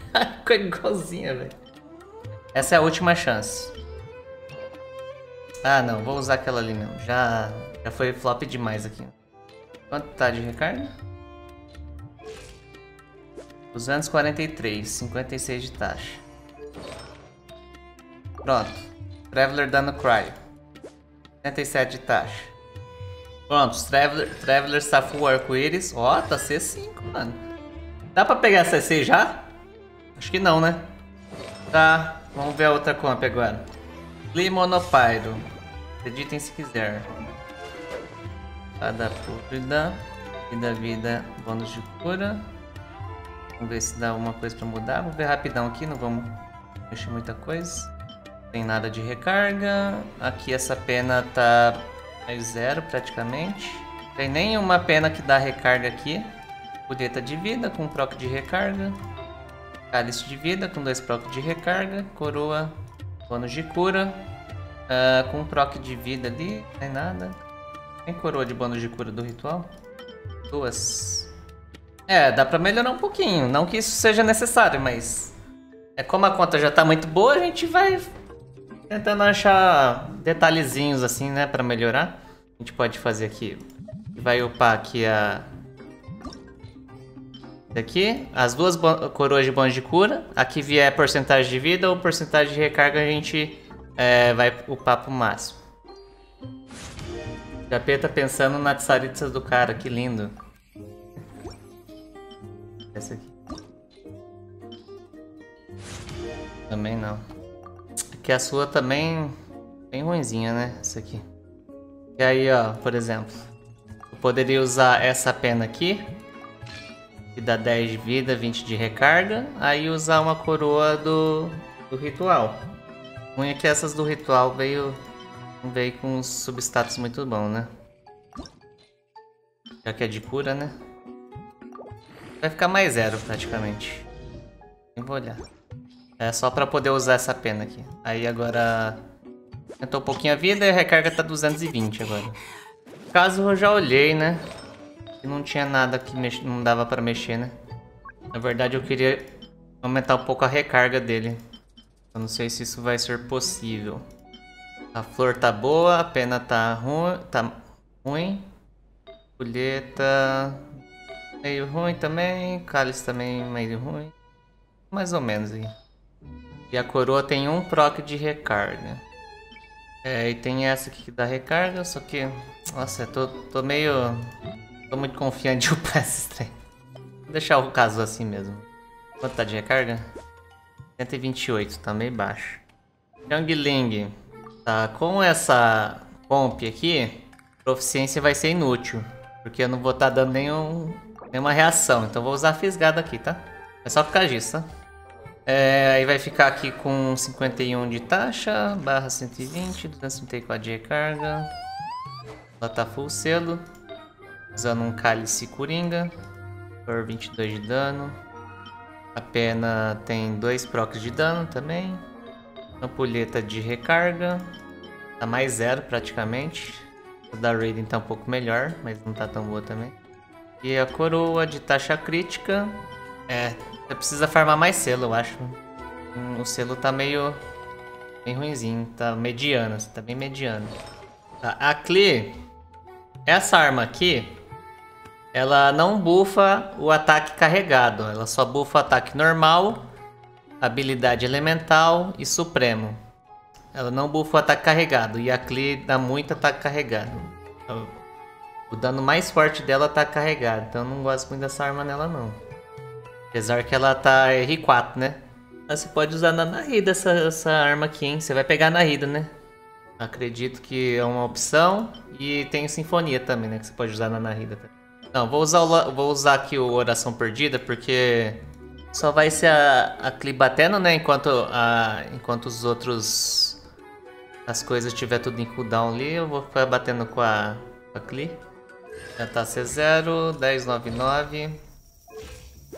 Ficou igualzinha, velho. Essa é a última chance. Ah, não. Vou usar aquela ali mesmo. Já, já foi flop demais aqui. Quanto tá de recarga? duzentos e quarenta e três. cinquenta e seis de taxa. Pronto. Traveler dando cry. setenta e sete de taxa. Pronto. Traveler, Traveler safou o arco-íris. Ó, oh, tá C cinco, mano. Dá pra pegar C C já? Acho que não, né? Tá, vamos ver a outra comp agora. Limonopyro. Acreditem se quiser. Espada púrpura. Vida, vida, bônus de cura. Vamos ver se dá alguma coisa pra mudar. Vou ver rapidão aqui, não vamos mexer muita coisa. Não tem nada de recarga. Aqui essa pena tá mais zero praticamente. Não tem nenhuma pena que dá recarga aqui. Pureta de vida com proc de recarga. Cálice de vida com dois proc de recarga, coroa, bônus de cura, uh, com um proc de vida ali, não tem nada. Tem coroa de bônus de cura do ritual? Duas. É, dá pra melhorar um pouquinho, não que isso seja necessário, mas... é, como a conta já tá muito boa, a gente vai tentando achar detalhezinhos assim, né, pra melhorar. A gente pode fazer aqui, vai upar aqui a... aqui, as duas coroas de bônus de cura. Aqui vier porcentagem de vida ou porcentagem de recarga, a gente é, vai upar pro máximo. O Japeta tá pensando na tsarita do cara, que lindo. Essa aqui. Também não. Aqui a sua também bem ruinzinha, né? Essa aqui. E aí, ó, por exemplo, eu poderia usar essa pena aqui. Que dá dez de vida, vinte de recarga. Aí usar uma coroa do, do ritual. O ruim é que essas do ritual veio, veio com um substatus muito bom, né? Já que é de cura, né? Vai ficar mais zero praticamente. Eu vou olhar. É só pra poder usar essa pena aqui. Aí agora... aumentou um pouquinho a vida e a recarga tá duzentos e vinte agora. Caso eu já olhei, né? Não tinha nada que mex... não dava pra mexer, né? Na verdade eu queria aumentar um pouco a recarga dele. Eu não sei se isso vai ser possível. A flor tá boa, a pena tá ruim, tá ruim. Colheita meio ruim também, cálice também meio ruim. Mais ou menos aí. E a coroa tem um proc de recarga. É, e tem essa aqui que dá recarga, só que... Nossa, eu tô, tô meio... Tô muito confiante de upar esses trem. Vou deixar o caso assim mesmo. Quanto tá de recarga? cento e vinte e oito, tá meio baixo. Xiangling. Tá, com essa pomp aqui, proficiência vai ser inútil. Porque eu não vou estar tá dando nenhum, nenhuma reação, então vou usar a fisgada aqui, tá? É só ficar disso, tá? É, aí vai ficar aqui com cinquenta e um de taxa, barra cento e vinte, duzentos e trinta e quatro de recarga. Ela tá full selo, usando um cálice coringa, por vinte e dois de dano. A pena tem dois procs de dano também. Ampulheta de recarga, tá mais zero praticamente. A da Raiden tá um pouco melhor, mas não tá tão boa também. E a coroa de taxa crítica, é... precisa farmar mais selo, eu acho. Hum, o selo tá meio... Bem ruinzinho, tá mediano, tá bem mediano. Tá, a Klee... Essa arma aqui... Ela não bufa o ataque carregado, ela só bufa o ataque normal, habilidade elemental e supremo. Ela não bufa o ataque carregado, e a Klee dá muito ataque carregado. O dano mais forte dela tá carregado, então eu não gosto muito dessa arma nela não. Apesar que ela tá R quatro, né? Mas você pode usar na Narida essa, essa arma aqui, hein? Você vai pegar na Narida, né? Acredito que é uma opção. E tem Sinfonia também, né? Que você pode usar na Narida também. Não, vou usar, o, vou usar aqui o Oração Perdida, porque... Só vai ser a, a Klee batendo, né? Enquanto, a, enquanto os outros... As coisas tiver tudo em cooldown ali, eu vou ficar batendo com a, com a Klee. Já tá C zero, dez, nove, nove...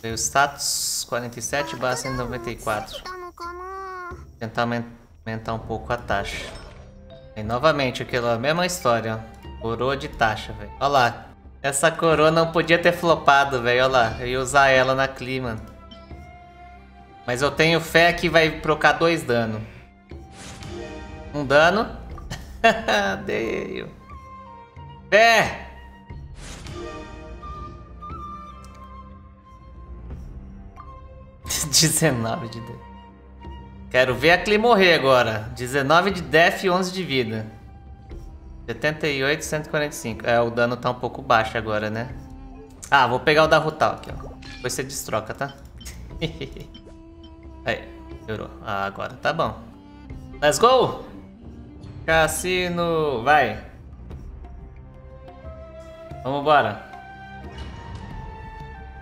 O status quarenta e sete, barra cento e noventa e quatro. Tentar aumentar um pouco a taxa. E novamente, aquela mesma história. Coroa de taxa, velho. Olha lá. Essa coroa não podia ter flopado, velho. Olha lá. Eu ia usar ela na Klee, mano. Mas eu tenho fé que vai trocar dois dano. Um dano. Deu. Fé! dezenove de def. Quero ver a Klee morrer agora. dezenove de def e onze de vida. setenta e oito, cento e quarenta e cinco. É, o dano tá um pouco baixo agora, né? Ah, vou pegar o da Rutal aqui, ó. Depois você destroca, tá? Aí, melhorou. Ah, agora tá bom. Let's go! Cassino, vai! Vamos embora.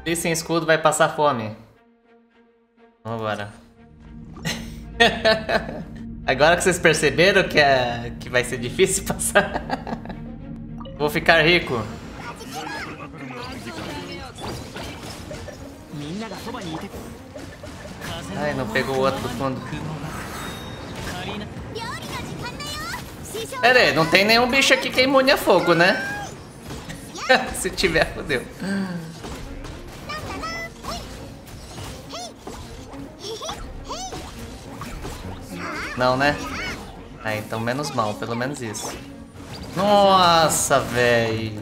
Klee sem escudo vai passar fome. Vamos embora. Agora que vocês perceberam que, é, que vai ser difícil passar. Vou ficar rico. Ai, não pegou o outro do fundo. Pera aí, não tem nenhum bicho aqui que é imune a fogo, né? Se tiver, fodeu. Não, né? Ah, então menos mal, pelo menos isso. Nossa, velho.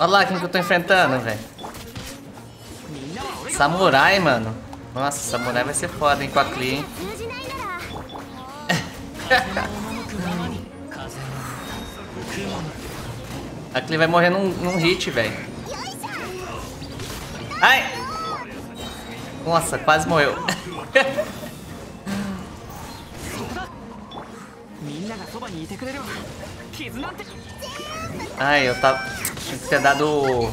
Olha lá quem que eu tô enfrentando, velho. Samurai, mano. Nossa, samurai vai ser foda, hein, com a Klee, hein? A Klee vai morrer num, num hit, velho. Ai! Nossa, quase morreu. Ai, eu tava... Tinha que ter dado...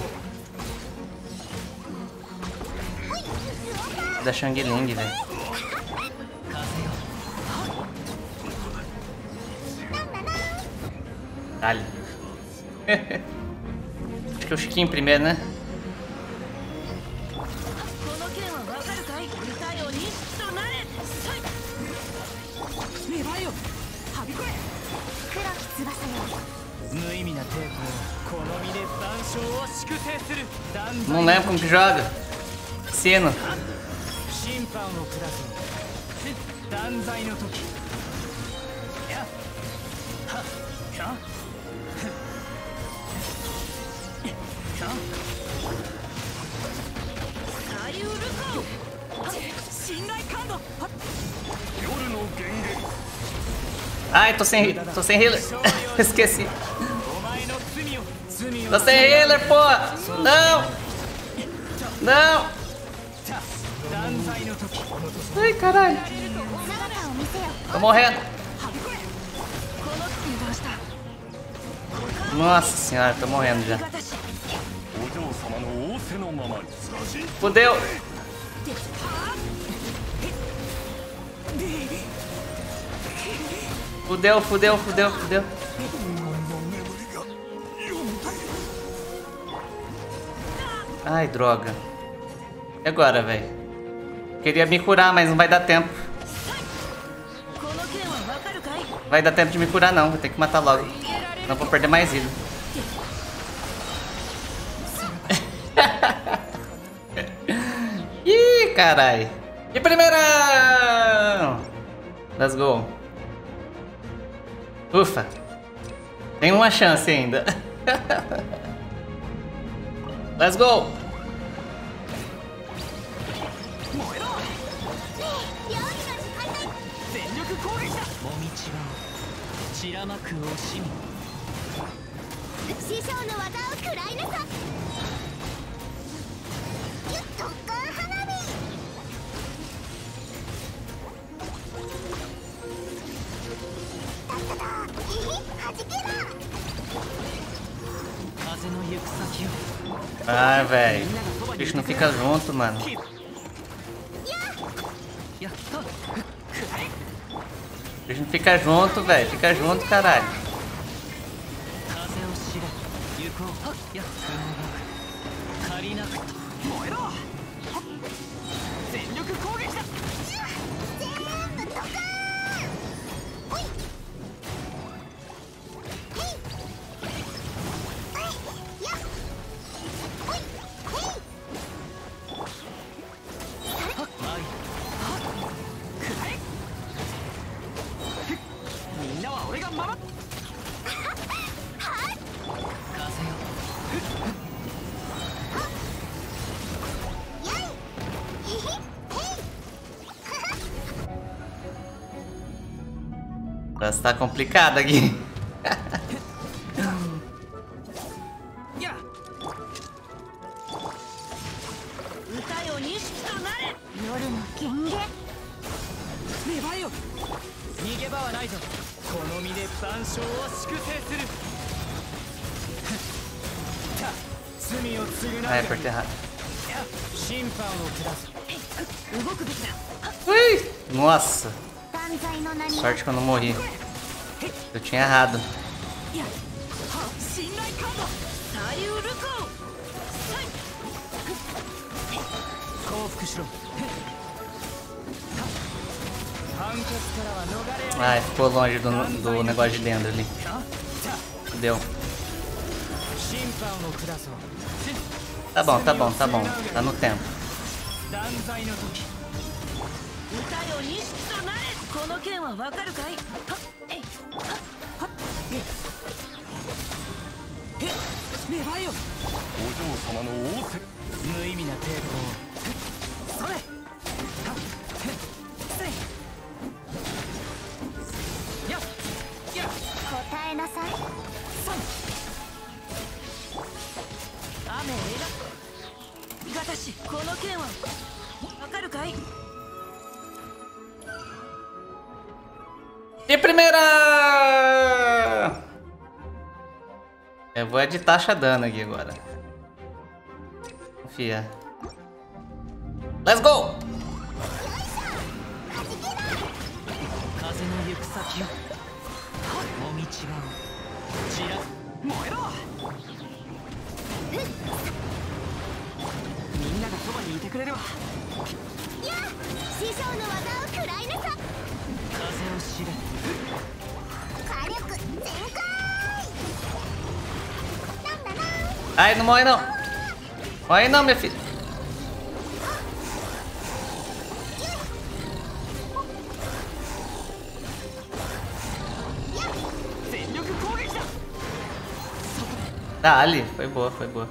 Da Xiangling, velho. Caralho. Acho que é o Chiquinho primeiro, né? Não lembro como que joga. Cena. Ai, tô sem, tô sem healer. Esqueci. Tô sem healer, pô! Não! Não! Ai, caralho! Tô morrendo! Nossa senhora, tô morrendo já. Fudeu! Fudeu, fudeu, fudeu, fudeu. Ai, droga. E agora, velho? Queria me curar, mas não vai dar tempo. Vai dar tempo de me curar, não. Vou ter que matar logo. Não vou perder mais vida. Ih, carai. De primeira! Let's go. Ufa. Tem uma chance ainda. Let's go! Ai, velho. O bicho não fica junto, mano. O bicho não fica junto, velho. Fica junto, caralho. Tá complicado aqui. Ah, é por terra. Ui! Nossa! Sorte que eu não morri. Eu tinha errado. Ai, ficou longe do, do negócio de dentro ali. Deu. Tá bom, tá bom, tá bom. Tá no tempo. E primeira! Eu vou editar Shadana aqui agora. Confia. Let's go! Ai, não morre não. Morre não, minha filha. Tá, ali. Foi boa, foi boa.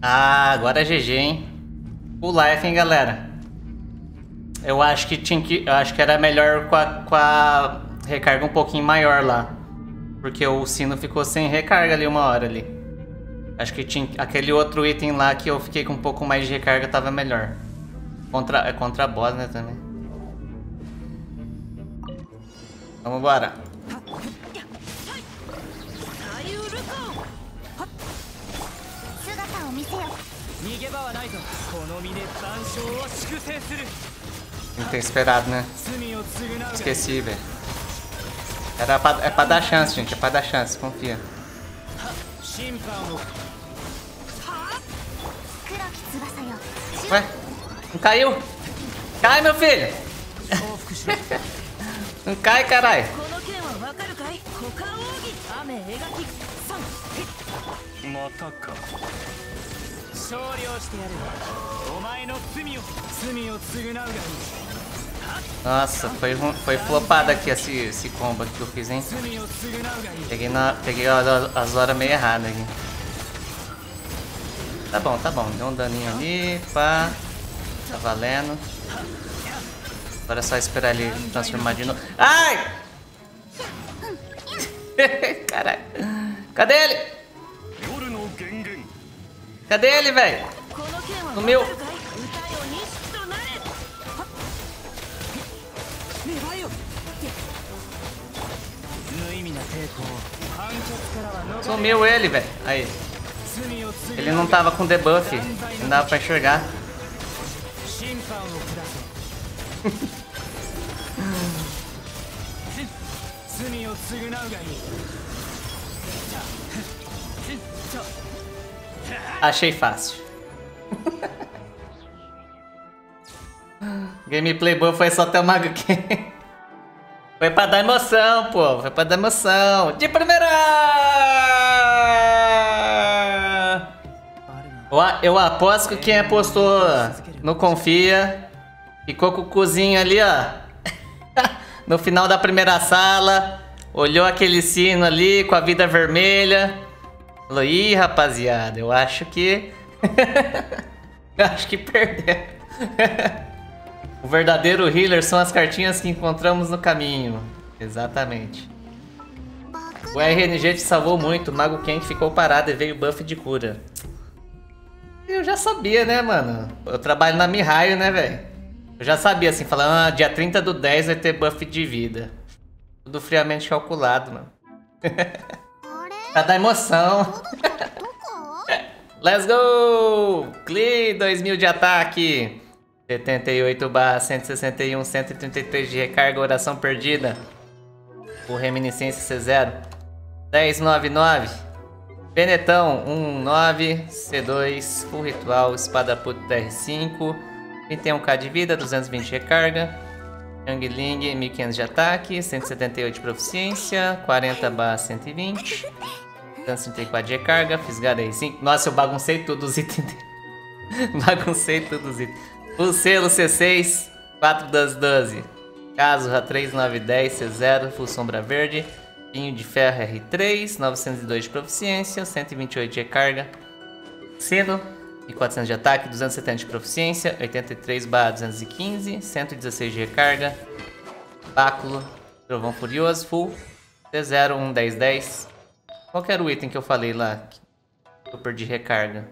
Ah, agora é G G, hein? Full life, hein, galera? Eu acho que tinha que... Eu acho que era melhor com a, com a recarga um pouquinho maior lá. Porque o sino ficou sem recarga ali uma hora ali. Acho que tinha... Aquele outro item lá que eu fiquei com um pouco mais de recarga tava melhor. Contra... É contra a boss, né, também. Vamos embora. Não tem esperado, né? Esqueci, velho. Era pra, é pra dar chance, gente. É pra dar chance, confia. Ué? Não caiu? Cai, meu filho! Não cai, caralho! Nossa, foi, foi flopado aqui esse, esse combo aqui que eu fiz, hein? Peguei, na, peguei as horas meio erradas aqui. Tá bom, tá bom. Deu um daninho ali, pá. Tá valendo. Agora é só esperar ele transformar de novo. Ai! Caralho. Cadê ele? Cadê ele, velho? No meu. Sumiu ele, velho. Aí. Ele não tava com debuff. Não dava pra enxergar. Achei fácil. Gameplay boa foi só ter o Mago Ken. Foi pra dar emoção, pô. Foi pra dar emoção. De primeira! Eu aposto que quem apostou no Confia ficou com o cozinho ali, ó. No final da primeira sala. Olhou aquele sino ali com a vida vermelha. Falou, ih, rapaziada, eu acho que... eu acho que perdeu. O verdadeiro healer são as cartinhas que encontramos no caminho. Exatamente. O R N G te salvou muito, o Mago Ken ficou parado e veio buff de cura. Eu já sabia, né, mano? Eu trabalho na Mihaio, né, velho? Eu já sabia, assim, falando, ah, dia trinta do dez vai ter buff de vida. Tudo friamente calculado, mano. Pra dar emoção. Let's go! Clee, dois mil de ataque. setenta e oito barra cento e sessenta e um, cento e trinta e três de recarga, oração perdida. O reminiscência C zero. dez, nove, nove. Benetão, um, nove. C dois, full ritual, espada puto R cinco. vinte e um k de vida, duzentos e vinte de recarga. Xiangling, mil e quinhentos de ataque, cento e setenta e oito de proficiência, quarenta barra cento e vinte, cento e trinta e quatro de recarga, fisgada aí cinco. Nossa, eu baguncei tudo os itens dele. Baguncei tudo os itens. O selo C seis, quatro das doze. Kazuha três, nove, dez, C zero, full sombra verde. Pinho de ferro R três, novecentos e dois de proficiência, cento e vinte e oito de recarga. Selo. E quatrocentos de ataque, duzentos e setenta de proficiência, oitenta e três barra duzentos e quinze, cento e dezesseis de recarga. Báculo, trovão furioso, full, C zero, um, dez, dez. Qual que era o item que eu falei lá? Eu perdi recarga.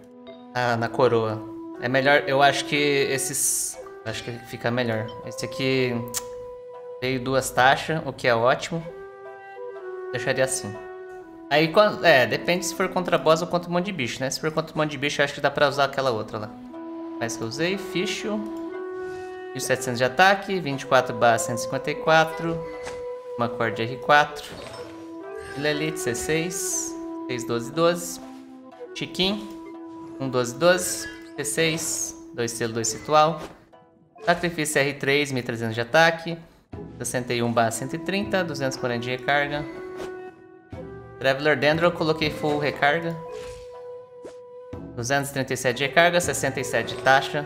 Ah, na coroa. É melhor, eu acho que esses... Acho que fica melhor. Esse aqui veio duas taxas, o que é ótimo. Deixaria assim. Aí, é, depende se for contra boss ou contra um monte de bicho, né? Se for contra um monte de bicho, eu acho que dá pra usar aquela outra lá. Mas que eu usei, Fischl. mil e setecentos de ataque, vinte e quatro barra cento e cinquenta e quatro. Uma corda R quatro. Millelith, C seis. seis, doze, doze. Kikinho. um, doze, doze. C seis. dois selo, dois ritual. Sacrifício R três, mil e trezentos de ataque. sessenta e um barra cento e trinta, duzentos e quarenta de recarga. Traveler dentro eu coloquei full recarga. duzentos e trinta e sete de recarga, sessenta e sete de taxa.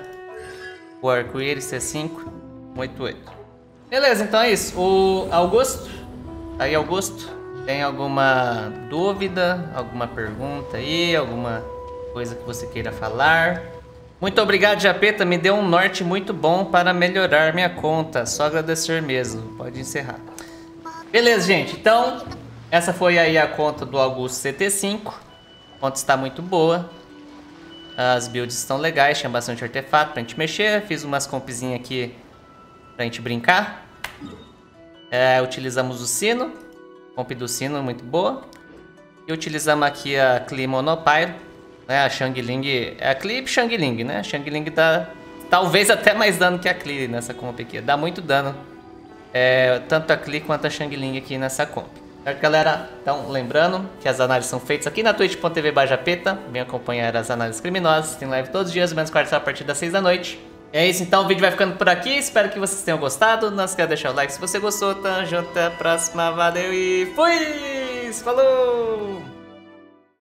O arco-íris C cinco, cento e oitenta e oito. Beleza, então é isso. O Augusto. Aí, Augusto. Tem alguma dúvida? Alguma pergunta aí? Alguma coisa que você queira falar? Muito obrigado, Japeta. Me deu um norte muito bom para melhorar minha conta. Só agradecer mesmo. Pode encerrar. Beleza, gente. Então, essa foi aí a conta do Augusto C T cinco. A conta está muito boa. As builds estão legais, tinha bastante artefato pra gente mexer. Fiz umas compzinhas aqui pra gente brincar. É, utilizamos o Cyno. Comp do Cyno, muito boa. E utilizamos aqui a Cli Monopile, né? A Xiangling. É a Cli e Xiangling, né? A Xiangling dá talvez até mais dano que a Cli nessa comp aqui. Dá muito dano. É, tanto a Cli quanto a Xiangling aqui nessa comp. Certo, galera? Então, lembrando que as análises são feitas aqui na twitch ponto tv barra japeta. Vem acompanhar as análises criminosas. Tem live todos os dias, menos quartas a partir das seis da noite. É isso, então o vídeo vai ficando por aqui. Espero que vocês tenham gostado. Não esqueça de deixar o like se você gostou. Tamo junto, até a próxima. Valeu e fui! Falou!